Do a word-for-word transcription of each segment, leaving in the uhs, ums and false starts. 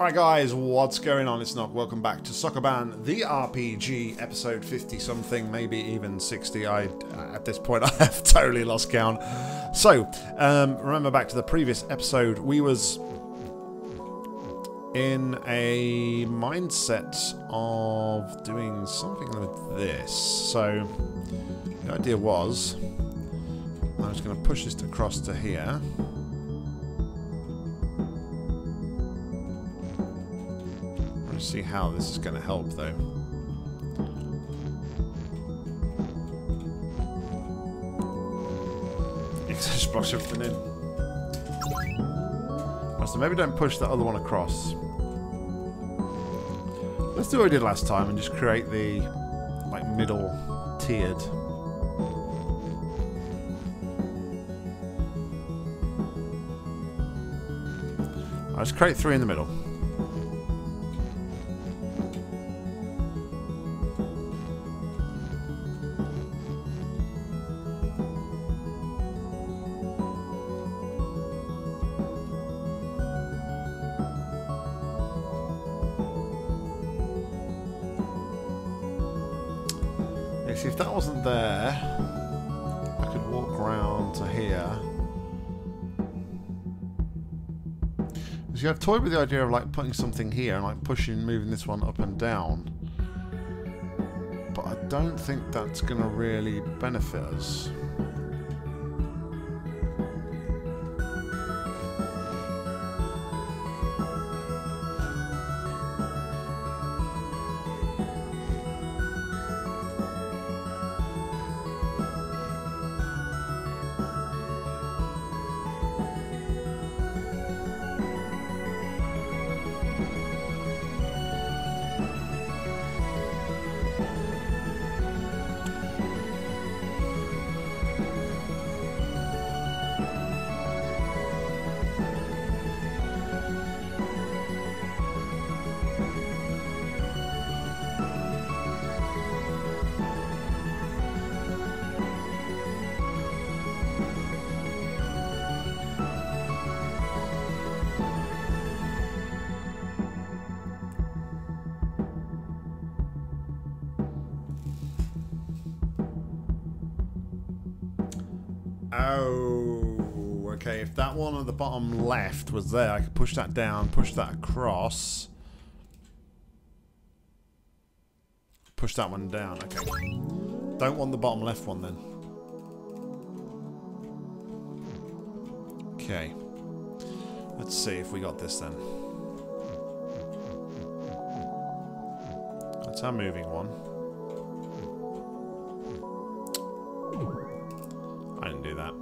Alright guys, what's going on? It's Nock. Welcome back to Sokoban, the R P G, episode fifty something, maybe even sixty. I, at this point, I have totally lost count. So, um, remember back to the previous episode, we was in a mindset of doing something with this. So, the idea was, I was going to push this across to here. See how this is going to help, though. It just blocks everything in. Right, so maybe don't push that other one across. Let's do what we did last time and just create the like middle tiered. Right, let's create three in the middle. See, if that wasn't there, I could walk round to here. So I've toyed with the idea of like putting something here and like pushing, moving this one up and down. But I don't think that's going to really benefit us. Oh, okay, if that one at the bottom left was there, I could push that down, push that across. Push that one down, okay. Don't want the bottom left one then. Okay. Let's see if we got this then. That's our moving one. I didn't do that.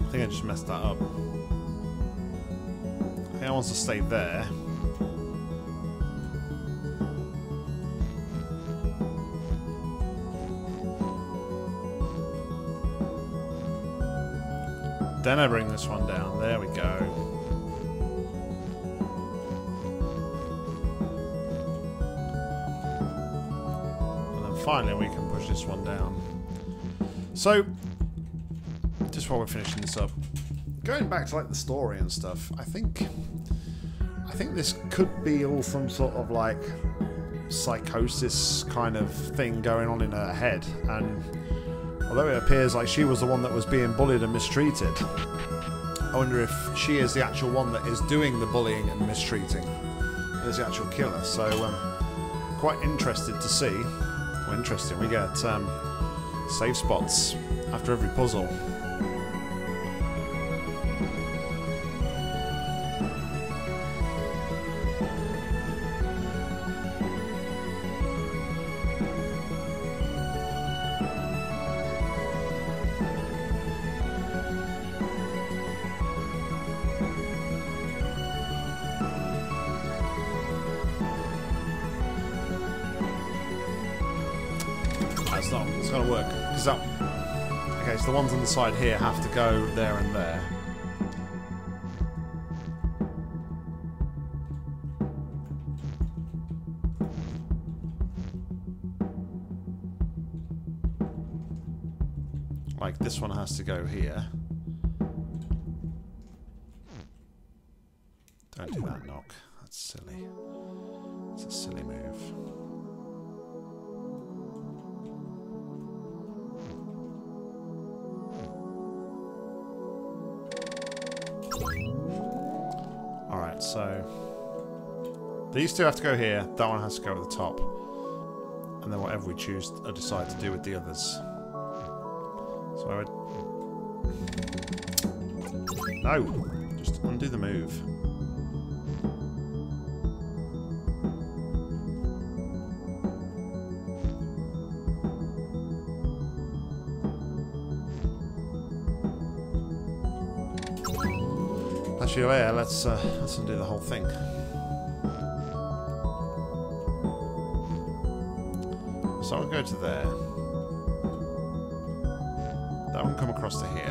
I think I just messed that up. I think I want to stay there. Then I bring this one down. There we go. And then finally we can push this one down. So, just while we're finishing this up, going back to like the story and stuff, I think I think this could be all some sort of like psychosis kind of thing going on in her head, and although it appears like she was the one that was being bullied and mistreated, I wonder if she is the actual one that is doing the bullying and mistreating and is the actual killer. So um, quite interested to see. Well, interesting, we get um, save spots after every puzzle. It's not. It's going to work. Cause that, okay, so the ones on the side here have to go there and there. Like this one has to go here. Don't do that, Nock. That's silly. It's a silly move. Alright, so these two have to go here, that one has to go at the top. And then whatever we choose or decide to do with the others. So I would... No! Just undo the move. Actually, yeah, let's, uh, let's undo the whole thing. So I'll go to there. That one come across to here.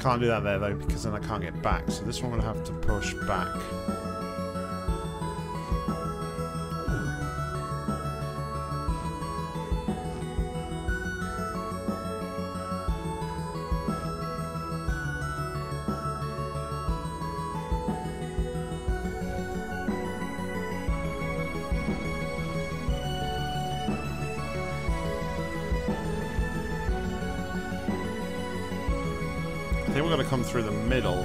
Can't do that there though, because then I can't get back. So this one I'm gonna have to push back. I think we're going to come through the middle.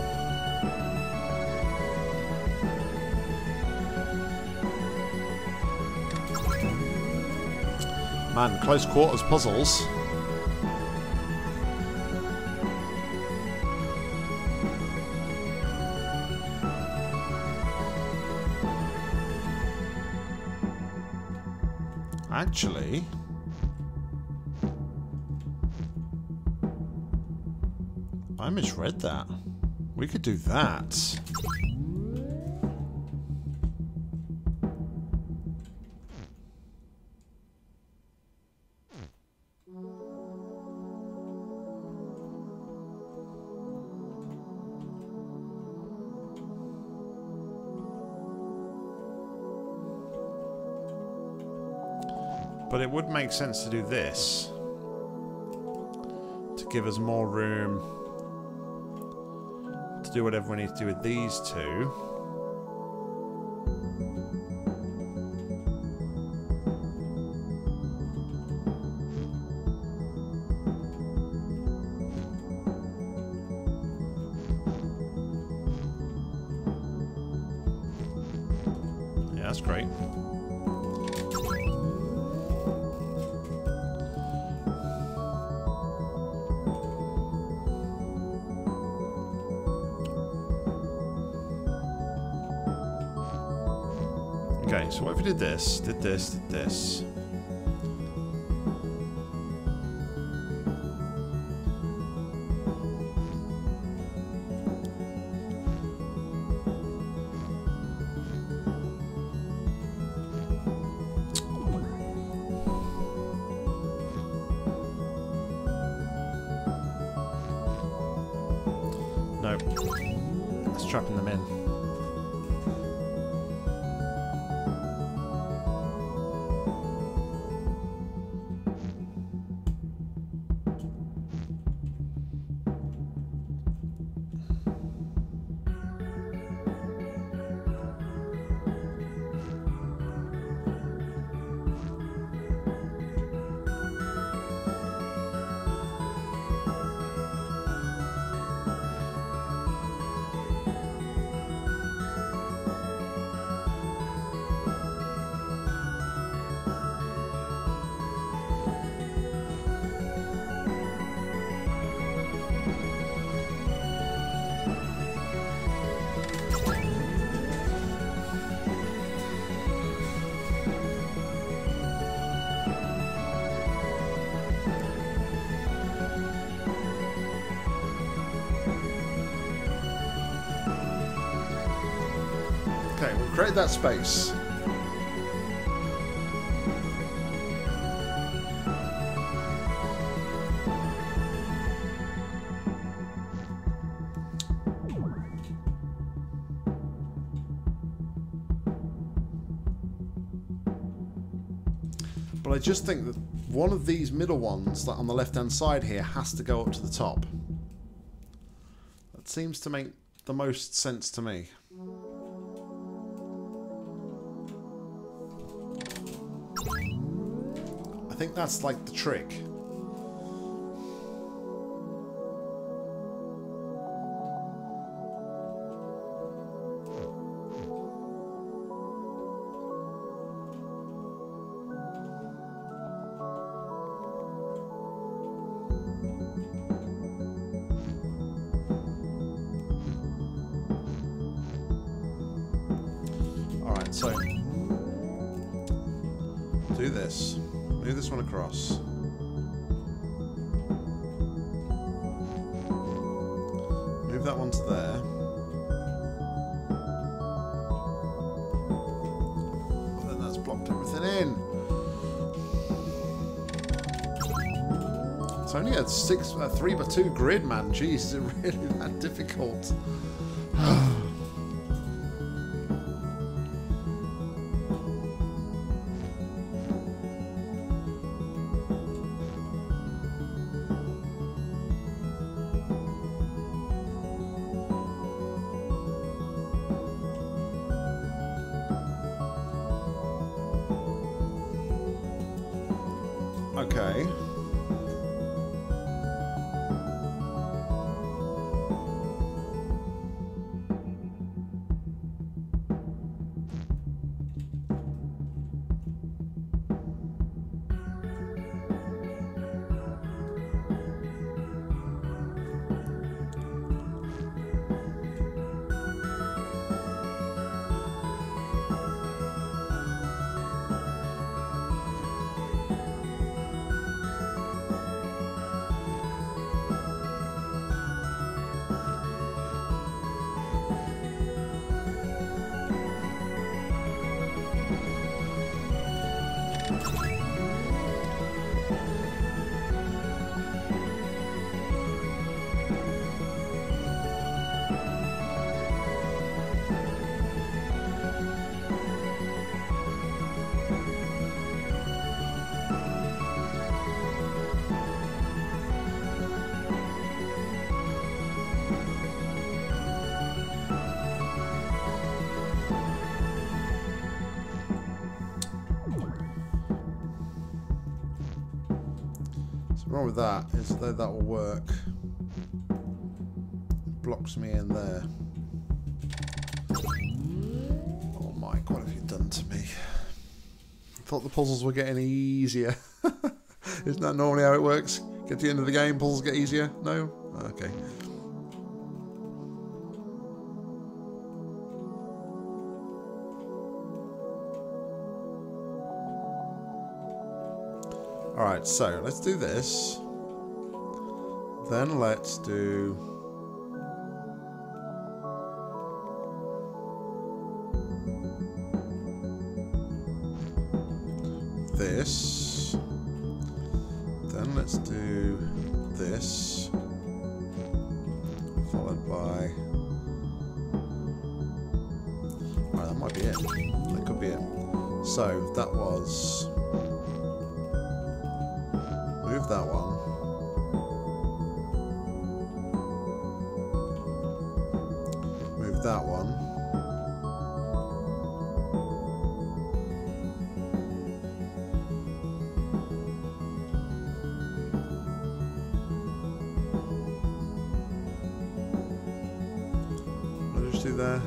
Man, close quarters puzzles. Actually... I misread that. We could do that. But it would make sense to do this to give us more room to do whatever we need to do with these two. Yeah, that's great. Okay, so what if we did this, did this, did this? Nope. That's trapping them in. created that space. But I just think that one of these middle ones that on the left-hand side here has to go up to the top. That seems to make the most sense to me. I think that's like the trick. So, do this. Move this one across. Move that one to there. And then that's blocked everything in. It's only a six, a three by two grid, man. Jeez, is it really that difficult? Okay. With that is though that will work. It blocks me in there. Oh Mike, what have you done to me? I thought the puzzles were getting easier. Isn't that normally how it works? Get to the end of the game, puzzles get easier? No? Okay. Alright, so let's do this, then let's do... this, then let's do this, followed by... Alright, that might be it, that could be it. So, that was... move that one. Move that one. What did I just do there?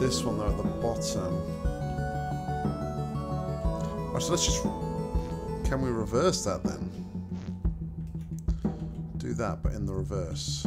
This one though at the bottom. Right, so let's just. Can we reverse that then? Do that, but in the reverse.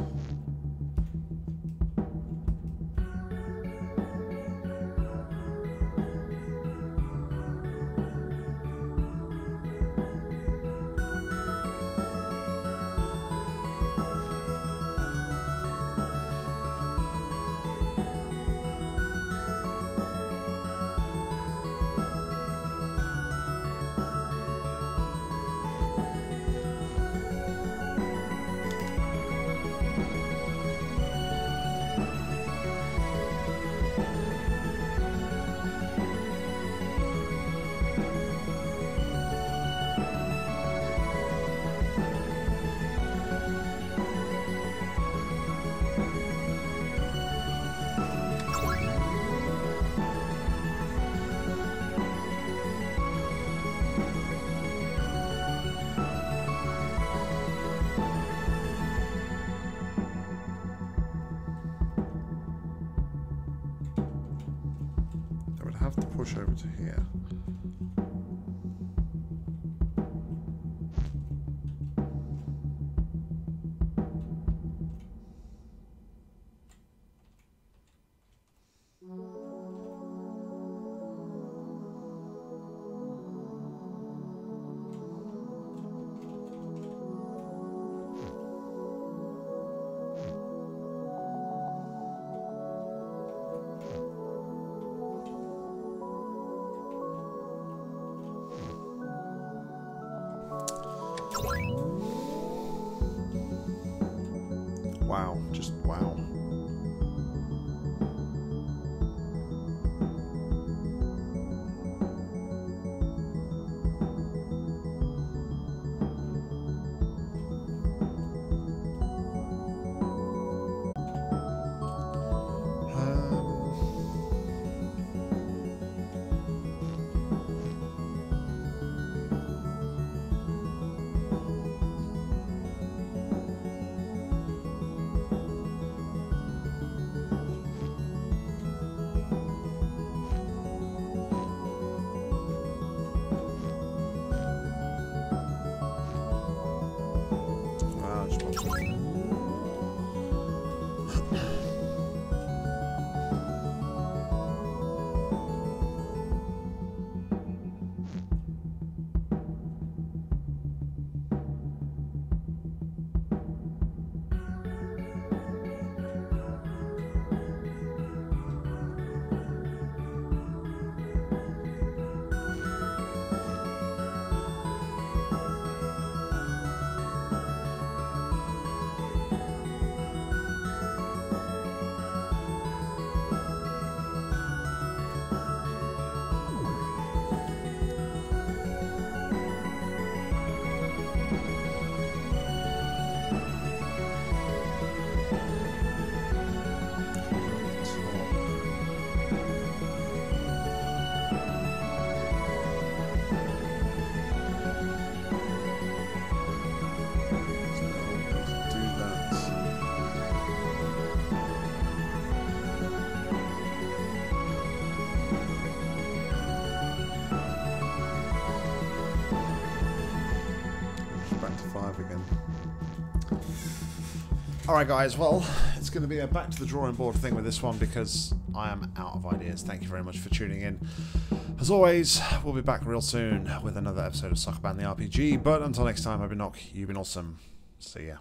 push over to here. Alright guys, well, it's going to be a back to the drawing board thing with this one because I am out of ideas. Thank you very much for tuning in. As always, we'll be back real soon with another episode of Sokoban the R P G, but until next time, I've been Nock, you've been awesome, see ya.